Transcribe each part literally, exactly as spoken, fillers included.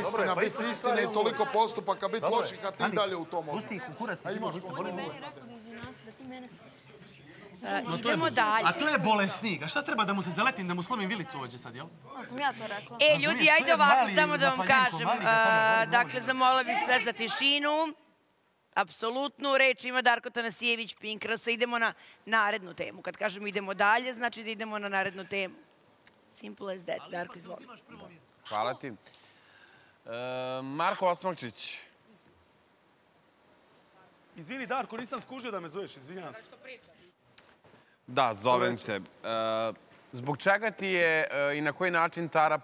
neistina, biti istina i toliko postupaka, biti loših, a ti dalje u tom ovdje. Pusti ih u kurac, ti ima biti volim uvijek. Idemo dalje. A to je bolesnik. A šta treba da mu se zaletim, da mu slomim vilicu ovdje sad, jel? Ja to rekla. E, ljudi, ajde ovako, samo da vam kažem. Dakle, zamolila bih sve za tišinu. Apsolutnu reč ima Darko Tanasijević, Pink Rasa. Idemo na narednu temu. Kad kažem idemo dalje, znači da idemo na narednu temu. Simple as that. Darko, izvoli. Hvala ti. Marko Osmakčić. Izvini, Darko, nisam skužio da me zoveš. Izvinjam se. Da, zovem te. Zbog čega ti je i na koji način Tara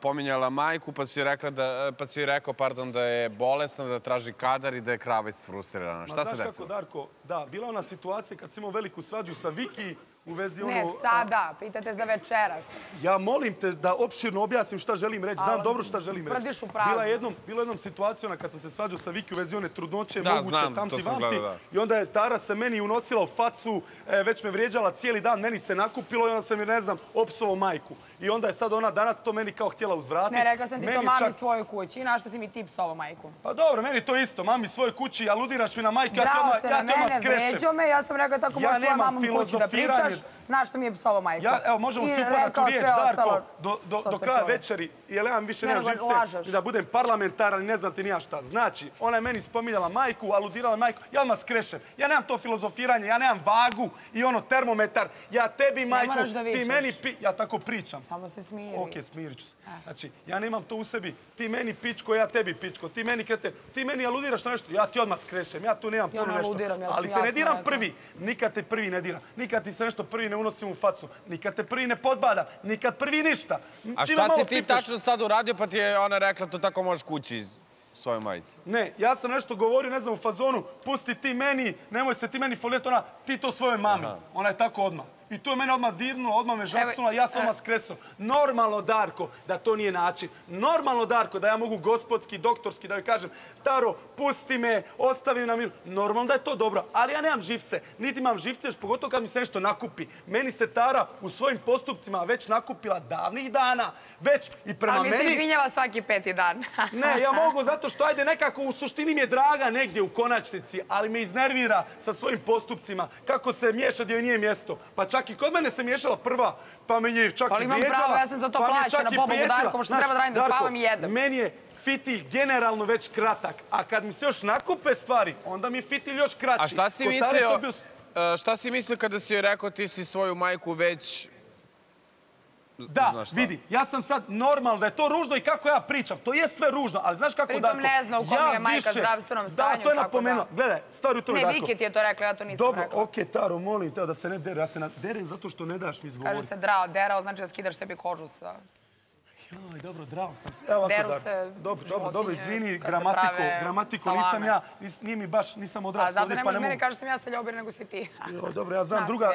pominjala majku, pa si joj rekao da je bolesna, da traži kadar i da je krava isfrustrirana? Šta se desilo? Znaš kako, Darko, da, bila ona situacija kad si imao veliku svađu sa Viki u vezi ono... Ne, sada, pitate za večeras. Ja molim te da opširno objasnim šta želim reći, znam dobro šta želim reći. Tvrdiš u pravu. Bila jednom situacija ona kad sam se svađao sa Viki u vezi one trudnoće, moguće, tamti, vamti. I onda je Tara se meni unosila u facu, već me vrijeđala cijeli dan, meni se nakupilo i onda sam je, ne znam, opsovao majku. I onda je sad ona danas to meni kao htjela uzvratiti. Ne, rekla sam ti to mami svojoj kući i našto si mi ti psovao majku. Pa dobro, meni to isto, mami svojoj kući, aludiraš mi na majku, ja te znaš što mi je psovao majka. Evo, možemo svi upadati u riječ, Darko, do kraja večeri, jer ja vam više nemam živce da budem parlamentaran i ne znam ti nija šta. Znači, ona je meni spominjala majku, aludirala majku, ja odmah skrešem. Ja nemam to filozofiranje, ja nemam vagu i ono termometar. Ja tebi majku, ti meni pi... Ja tako pričam. Samo se smiri. Ok, smirit ću se. Znači, ja nemam to u sebi. Ti meni pičko, ja tebi pičko. Ti meni krete, ti meni aludiraš na nešto, ja ti odmah skrešem. Ja tu nemam puno nešto. Ali te ne diram prvi. Nikad te prvi ne diram. Nikad ti se nešto prvi ne unosim u facu. Nikad te prvi ne podbadam. Nikad prvi ništa. A šta si ti tačno sad uradio pa ti je ona rekla to tako možeš kući svoju majicu? Ne, ja sam nešto govorio, ne znam, u fazonu pusti ti meni, nemoj se ti meni folirati, ona ti to svojoj mami. Ona je tako odmah. I to je mene odmah dirnulo, odmah me žapsnula, ja sam odmah skresao. Normalno, Darko, da to nije način. Normalno, Darko, da ja mogu gospodski, doktorski, da joj kažem Taro, pusti me, ostavi na miru. Normalno da je to dobro, ali ja nemam živce. Niti imam živce, još pogotovo kad mi se nešto nakupi. Meni se Tara u svojim postupcima već nakupila davnih dana, već i prema meni... Ali mi se izvinjava svaki peti dan. Ne, ja mogu zato što, ajde, nekako u suštini mi je draga negdje u konačnici, ali me iznervira sa svojim postupcima. Kako se miješa gdje joj nije mjesto. Pa čak i kod mene se miješala prva, pa me je čak i prijetila. Ali imam pravo, ja sam za to plaćena, pobogu Darkom, što treba da radim, da spavam i jedem. Meni je fitilj generalno već kratak, a kad mi se još nakupe stvari, onda mi je fitilj još kraći. A šta si mislio, šta si mislio kada si joj rekao ti si svoju majku već... Da, vidi, ja sam sad normalno da je to ružno i kako ja pričam, to je sve ružno, ali znaš kako Darko... Pritom ne zna u kom je majka zdravstvenom stanju, tako da... Da, to je napomenuo, gledaj, stvar u tome, Darko. Ne, Viki ti je to rekla, ja to nisam rekla. Dobro, okej, Taro, molim te da se ne dere, ja se derem zato što ne daš mi izgovoriti. Kaže se drao, derao, znači da skidaš sebi kožu sa... Joj, dobro, drao sam se. Deru se... Dobro, dobro, dobro, izvini, gramatiko, gramatiko, nisam ja, nije mi baš, nisam odrastao ovdje, pa ne mogu... A zato ne možeš meni kaži sam ja Seljobir, nego si ti. Dobro,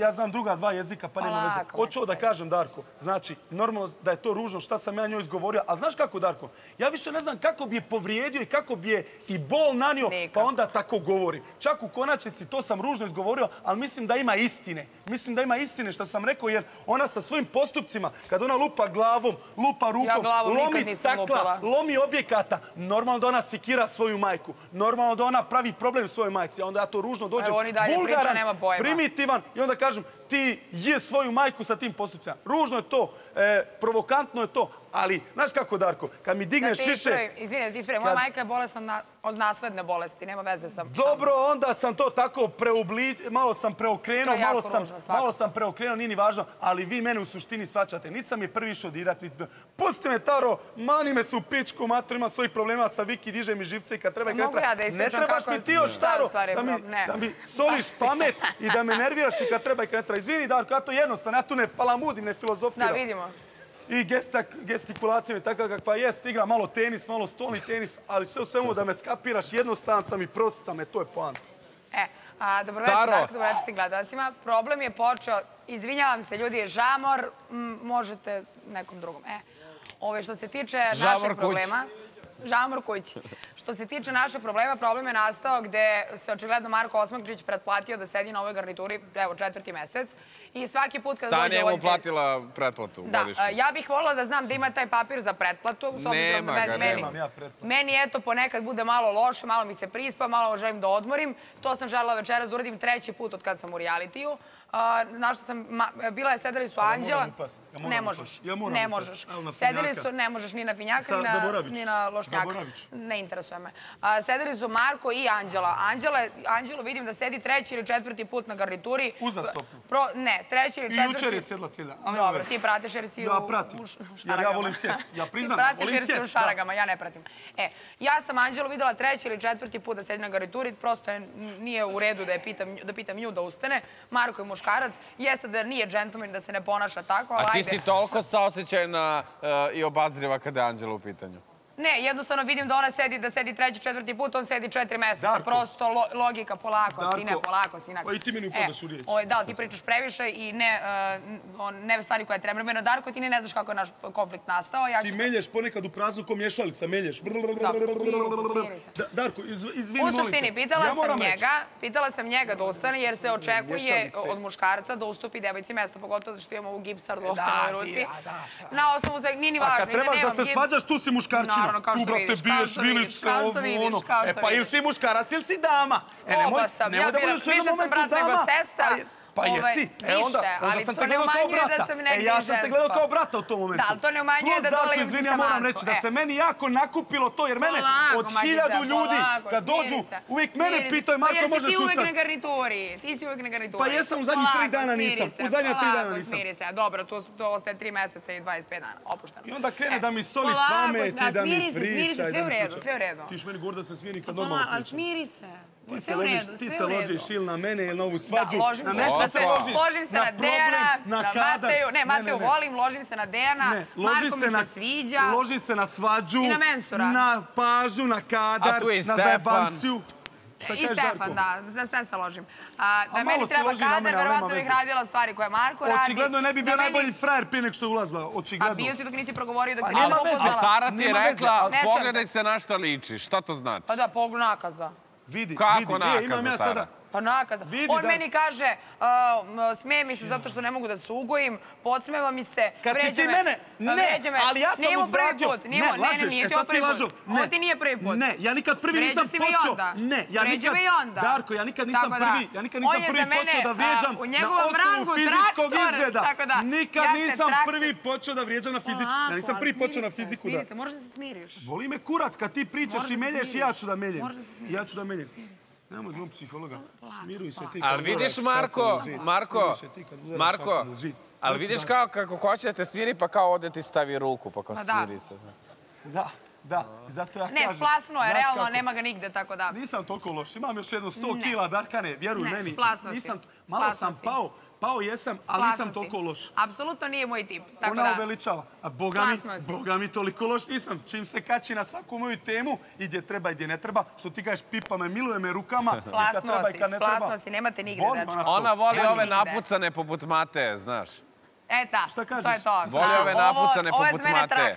ja znam druga dva jezika, pa nema veze. Hoću da kažem, Darko, znači, normalno da je to ružno, šta sam ja njoj izgovorio, ali znaš kako, Darko, ja više ne znam kako bi je povrijedio i kako bi je i bol nanio, pa onda tako govorim. Čak u konačnici to sam ružno izgovorio, ali mislim da ima istine. Mislim da ima istine što sam rekao, jer ona sa svojim postupcima, kad ona lupa glavom, lupa rukom, lomi stakla, lomi objekata, normalno da ona sikira svoju majku, normalno da ona pravi problem svojoj majci, a onda ja to ružno dođem, vulgaran, primitivan i onda kažem ti je svoju majku sa tim postupcima. Ružno je to, provokantno je to, ali, znaš kako, Darko, kad mi digneš više... Izvini, da ti ispravim, moja majka je bolesna od nasledne bolesti, nema veze sam... Dobro, onda sam to tako preobličio, malo sam preokrenuo, malo sam preokrenuo, nije ni važno, ali vi mene u suštini svačate. Niti sam je prvi išao dirat, niti... Pusti me, Taro, mani me se u pičku, mater, imam svojih problema sa Viki, diže mi živce i kad treba... Mogu ja da ispričam kako... Ne trebaš mi ti još, Taro, da mi soliš pamet i da me nerviraš i kad treba i kad treba. Izvini, Darko, ja to jednostavno, ja tu ne palamudim, ne filozofiram. Da, vidimo. I gestikulacija mi takva kakva jest, igra malo tenis, malo stolni tenis, ali sve u svemu da me skapiraš, jednostavan sam i prost sam, e, to je poanta. E, dobro večer, Darko, dobro večer svim gledalcima. Problem je počeo, izvinjavam se ljudi, žamor, možete nekom drugom. E, ove što se tiče našeg problema... Žamorkuć. Što se tiče naše problema, problem je nastao gde se očigledno Marko Osmakčić pretplatio da sedi na ovoj garnituri, evo, četvrti mesec. I svaki put kad dođe... Stanja je mu platila pretplatu. Da, ja bih volila da znam da ima taj papir za pretplatu. Nema ga, nemam ja pretplatu. Meni, eto, ponekad bude malo loše, malo mi se prispa, malo želim da odmorim. To sam želela večeras da uradim treći put od kad sam u realitiju. Našto sam, bila je, sedeli su Anđela... Ne možeš, ne možeš. Sedeli su, ne možeš ni na finjaka, ni na lošnjaka. Ne interesuje me. Sedeli su Marko i Anđela. Anđelu vidim da sedi treći ili četvrti put na garnituri. Uzastopno. Ne, treći ili četvrti... I jučer je sedla Cilja. Dobro, ti pratiš jer si u Šaragama. Ja pratim, jer ja volim sjest. Ja priznam, volim sjest. Ti pratiš jer si u Šaragama, ja ne pratim. Ja sam Anđelu videla treći ili četvrti put da sedi na garnituri. Prosto nije u redu da pitam nju da ustane. Marko je muškarac. Jeste da nije džentlmen, da se ne ponaša tako. A ti si toliko saosećajna i obazriva kada je Anđela u pitanju? Ne, jednostavno vidim da ona sedi, da sedi treći, četvrti put, on sedi četiri meseca. Prosto logika, polako, sine, polako, sinak. Pa i ti mi ne upadaš u riječ. Da, ti pričaš previše i ne stvari koja je trebremena. Darko, ti ne znaš kako je naš konflikt nastao. Ti melješ ponekad u praznu ko mješalica, melješ. Darko, izvini, molim te. U suštini, pitala sam njega da ustane jer se očekuje od muškarca da ustupi devojci mesto, pogotovo što imamo ovu gipsardu u ruci. Na osnovu, nije ni važno. A kad trebaš da se svađaš, tu si muškarčina. Tu, brate, biješ vilice, ovo, ono. E pa ili si muškarac ili si dama. Oba sam. Ja bila više sam brat nego sestra. Pa jesi. Više, ali to ne umanjuje da sam negdje žensko. Ja sam te gledao kao brata u tom momentu. Da, ali to ne umanjuje da dole im si samanko. Moram reći da se meni jako nakupilo to, jer mene od hiljadu ljudi kad dođu, uvijek mene pitao je Marko možeš ustati. Pa jer si ti uvijek na garnituri. Ti si uvijek na garnituri. Pa jesam, u zadnjih tri dana nisam. U zadnjih tri dana nisam. Smiri se, dobro, to ostaje tri meseca i dvadeset pet dana. Opušteno. I onda krene da mi soli pamet i da mi priča i da mi priča. Ti još meni govori da se smiri kad normalno priča. Ti se ložiš ili na mene ili na ovu svađu. Na nešto se ložiš. Ložim se na Dejana, na Mateju. Ne, Mateju volim, ložim se na Dejana. Marko mi se sviđa. Loži se na svađu. I na mensura. Na pažu, na kadar, na zajebanciju. I Stefan, da, sve se ložim. Da meni treba kadar, verovatno bih radila stvari koje Marko radi. Očigledno ne bi bio najbolji frajer prije nek što je ulazila, očigledno. A bio si dok nisi progovorio, dok nisi upoznala. A Tara ti je rekla, pogledaj se na što ličiš, šta to znači? Pa da, pogled nakaza. Vidi, vidi, nije, imam ja sada... Pa nakaza. On meni kaže, smije mi se zato što ne mogu da se ugojim, podsmeva mi se, vređe me, vređe me. Nije mu prvi put, nije mu, ne, nije ti ovo prvi put. Ovo ti nije prvi put. Ne, ja nikad prvi nisam počeo. Vređe me i onda. Darko, ja nikad nisam prvi, ja nikad nisam prvi počeo da vrijeđam na osnovu fizičkog izgleda. Nikad nisam prvi počeo da vrijeđam na fizičku. Ja nisam prvi počeo na fiziku. Smiri se, moraš da se smiriš. Boli me kurac kad ti pričaš i meljaš i ja ću da meljem. Ja ću da meljem. Nemoj dvom psihologa, smiruj se ti kad moraš. Ali vidiš, Marko, Marko, Marko, ali vidiš kao kako hoće da te smiri, pa kao ode ti stavi ruku, pa kao smiri se. Da, da, zato ja kažem. Ne, splasno je, realno, nema ga nigde, tako da. Nisam toliko loš, imam još jedno sto kila, Darkane, vjeruj meni. Ne, splasno si. Malo sam pao, pao jesam, ali nisam toliko loš. Apsolutno nije moj tip, tako da. Ona uveličava, a boga mi toliko loš nisam. Čim se kači na svaku moju temu, i gdje treba i gdje ne treba, što ti kažeš pipa me, miluje me rukama, i kad treba i kad ne treba. Splasno si, nemate nigde, dačko. Ona voli ove napucane poput Mateje, znaš. E ta, to je to. Voli ove napucane poput Mateje.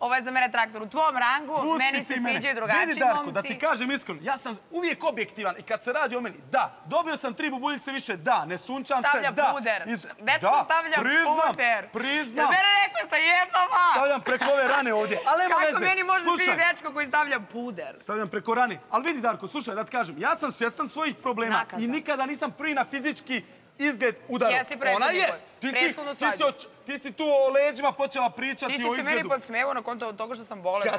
Ovo je za mene traktor. U tvom rangu meni se sviđaju drugačiji momci. Vidi, Darko, da ti kažem iskreno, ja sam uvijek objektivan i kad se radi o meni, da, dobio sam tri bubuljice više, da, ne sunčam se, da. Stavljam puder. Dečko, stavljam puder. Priznam, priznam. Mene rekao sam jebama. Stavljam preko ove rane ovdje, ali nema veze. Kako meni može biti dečko koji stavlja puder? Stavljam preko rane. Ali vidi, Darko, slušaj, da ti kažem, ja sam svjestan svojih problema i nikada nisam prvi na fizički izgled udara. Ona je. Ti si tu o leđima počela pričati o izgledu. Ti si se meni podsmevao na konto od toga što sam bolesna.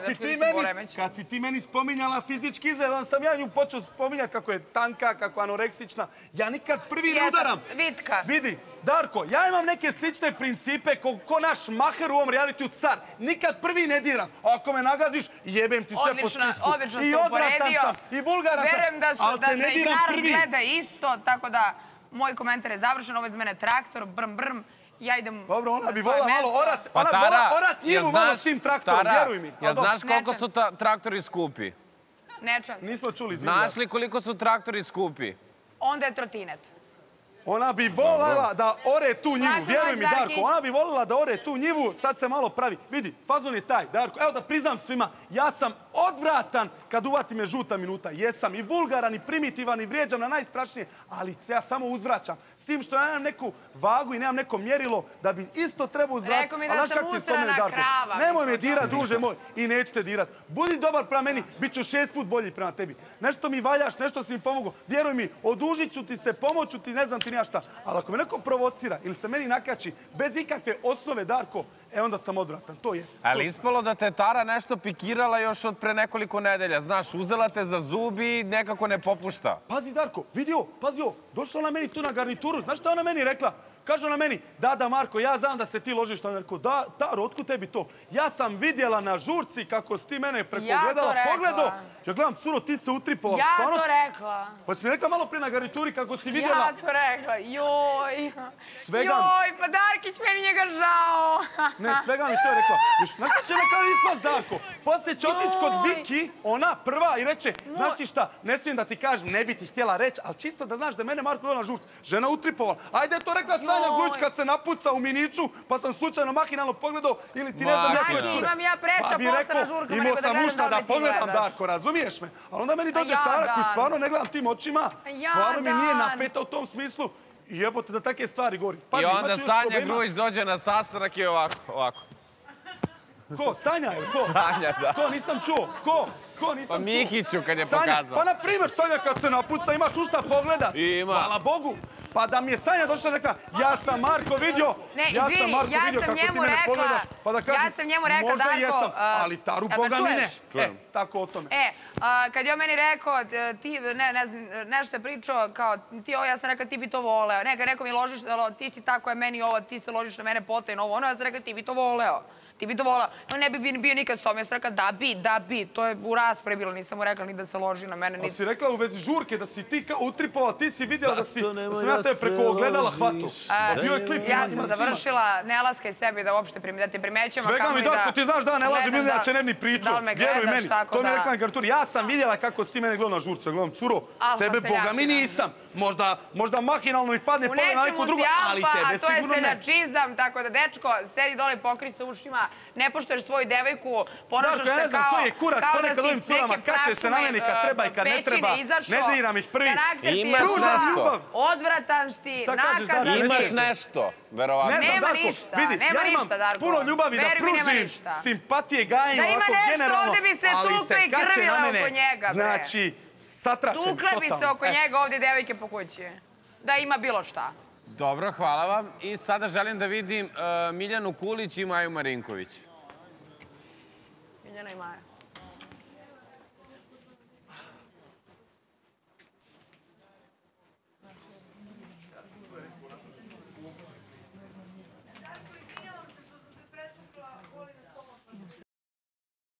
Kad si ti meni spominjala fizički izgled, onda sam ja nju počeo spominjati kako je tanka, kako je anoreksična. Ja nikad prvi ne udaram. Vitka. Vidi, Darko, ja imam neke slične principe ko naš maher u ovom realitiju car. Nikad prvi ne diram. Ako me nagaziš, jebem ti sve po spisku. Odlično se uporedio. I vulgaran sam. Verujem da ih narod gleda isto, tako da... Moj komentar je završen, ovo je za mene traktor, brm, brm, ja idem na svoje mesto. Dobro, ona bi volila malo orat, ona bi volila orat njemu malo s tim traktorom, vjeruj mi. Jel znaš koliko su traktori skupi? Nečan. Nismo čuli, izvinjava. Znaš li koliko su traktori skupi? Onda je trotinet. Ona bi voljela da ore tu njivu. Vjeruj mi, Darko. Ona bi voljela da ore tu njivu. Sad se malo pravi. Vidi, fazon je taj, Darko. Evo da priznam svima, ja sam odvratan kad uvati me žuta minuta. Jesam i vulgaran i primitivan i vrijeđam na najstrašnije, ali ja samo uzvraćam. S tim što ja nemam neku vagu i nemam neko mjerilo da bi isto trebao uzvratiti. Rekao mi da sam usrana krava. Nemoj me dirat, druže moj. I neću te dirat. Budi dobar prema meni, bit ću šest put bolji prema tebi. Nešto mi valjaš, nešto si mi pomogao. Vjeruj mi, odužit ću ti se, pomoću ti, ne znam ti nija šta. Ali ako me neko provocira ili se meni nakači bez ikakve osnove, Darko, e onda sam odvratan, to jesam. Ali ispalo da te Tara nešto pikirala još od pre nekoliko nedelja. Znaš, uzela te za zubi i nekako ne popušta. Pazi, Darko, vidio, pazio, došla ona meni tu na garnituru. Znaš šta ona meni rekla? Kaže ona meni, da, da, Marko, ja znam da se ti ložiš. Ona je rekao, da, Taro, otkud tebi to? Ja sam vidjela na žurci kako si ti mene pregledala pogledom. Ja gledam, curo, ti se utripala. Ja to rekla. Pa si mi rekla malo prije na garnituri kako si vidjela. Ja to rekla, joj. Joj, pa Darkić, meni njega žao. Ne, Svega mi to je rekla. Znaš šta će nekada ispast, Darko? Poslije će otići kod Viki, ona prva, i reče, znaš ti šta, ne smijem da ti kažem, ne bi ti htjela reći, ali čisto da znaš da mene Marko gleda na žurci. Žena utripovala. Ajde, je to rekla Sanja Grujić kad se napuca u Mihiću, pa sam slučajno mahinalno pogledao ili ti ne znam nekoj cure. Ajde, imam ja preča posla na žurkama nego da gledam da me ti gledaš. Razumiješ me? Ali onda meni dođe Tara koji stvarno ne gledam tim očima, stvarno mi nije napeta u tom smislu. I jebote da takve stvari govori. I onda Sanja Grujić dođe na sastanak i ovako, ovako. Ko? Sanja ili ko? Sanja, da. Ko? Nisam čuo. Ko? Ko? Nisam čuo. Pa Mihiću kad je pokazao. Pa na primjer, Sanja kad se napuca imaš u šta pogledat. Ima. Hvala Bogu. Pa da mi je Sanja došla rekla, ja sam Marko vidio, ja sam Marko vidio kako ti mene pogledaš. Pa da kažem, možda jesam, ali Taru Boga mi ne. E, tako o tome. E, kad je on meni rekao, ti, ne, ne znam, nešto je pričao, kao, ti ovo, ja sam rekao, ti bi to voleo. Ne, kad rekao mi ložiš, ti si tako je meni ovo, ti se ložiš na mene potajno ovo, ono, ja sam rekao, ti bi to voleo. Ti bi to volao. No ne bi bio nikad s tom. Ja sam rekla da bi, da bi. To je u raspravi bilo. Nisam mu rekla ni da se loži na mene. A si rekla u vezi žurke da si ti kao utripala. Ti si vidjela da si ja tebe preko ogledala hvatu. Bio je klip. Ja sam završila. Ne laskaj sebi da uopšte primećem. Svega mi Darko, ti znaš da ne lažem ili da će ne mi priču. Vjeruj meni. To mi je rekla na garnituri. Ja sam vidjela kako si ti mene gledala na žurce. Gledam, curo, tebe Boga mi nisam. Možda mahinalno mi padne pole na neku drugu, ali tebe sigurno ne. U nečemu si alfa, a to je seljačizam, tako da dečko, sedi dole i pokri se ušima, ne poštoješ svoju devojku, ponašaš se kao da si iz neke prašume, pećine izašao, karakter ti je žao, odvratan si, nakazan si. Imaš nešto, verovatno. Nema ništa, nema ništa, Darko. Ja imam puno ljubavi da pružim, simpatije gajim, ovako generalno, ali se kače na mene, znači, satrašen, totalno. Tukle bi se oko njega ovdje devojke po kući, da ima bilo šta. Dobro, hvala vam. I sada želim da vidim Miljanu Kulić i Maju Marinković. Miljana i Maja.